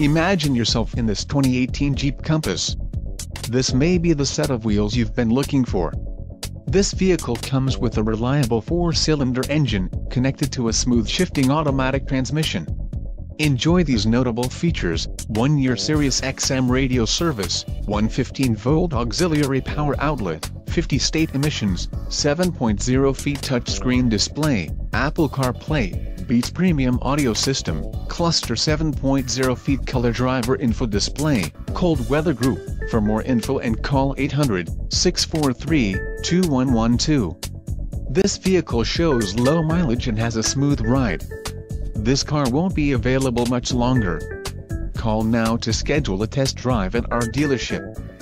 Imagine yourself in this 2018 Jeep Compass. This may be the set of wheels you've been looking for. This vehicle comes with a reliable 4-cylinder engine, connected to a smooth shifting automatic transmission. Enjoy these notable features: 1-year Sirius XM radio service, 115-volt auxiliary power outlet, 50-state emissions, 7.0-feet touchscreen display, Apple CarPlay, Beats Premium Audio System, Cluster 7.0-feet color driver info display, cold weather group. For more info and call 800-643-2112. This vehicle shows low mileage and has a smooth ride. This car won't be available much longer. Call now to schedule a test drive at our dealership.